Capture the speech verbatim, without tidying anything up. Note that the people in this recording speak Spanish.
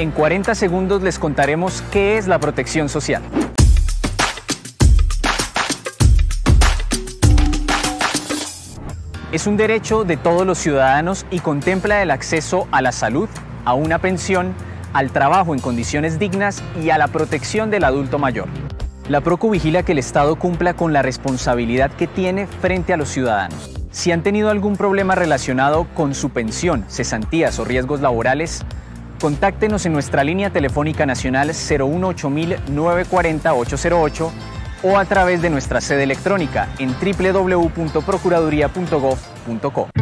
En cuarenta segundos les contaremos qué es la protección social. Es un derecho de todos los ciudadanos y contempla el acceso a la salud, a una pensión, al trabajo en condiciones dignas y a la protección del adulto mayor. La Procu vigila que el Estado cumpla con la responsabilidad que tiene frente a los ciudadanos. Si han tenido algún problema relacionado con su pensión, cesantías o riesgos laborales, contáctenos en nuestra línea telefónica nacional cero uno ocho mil, nueve cuatro cero, ocho cero ocho o a través de nuestra sede electrónica en doble u doble u doble u punto procuraduría punto gov punto co.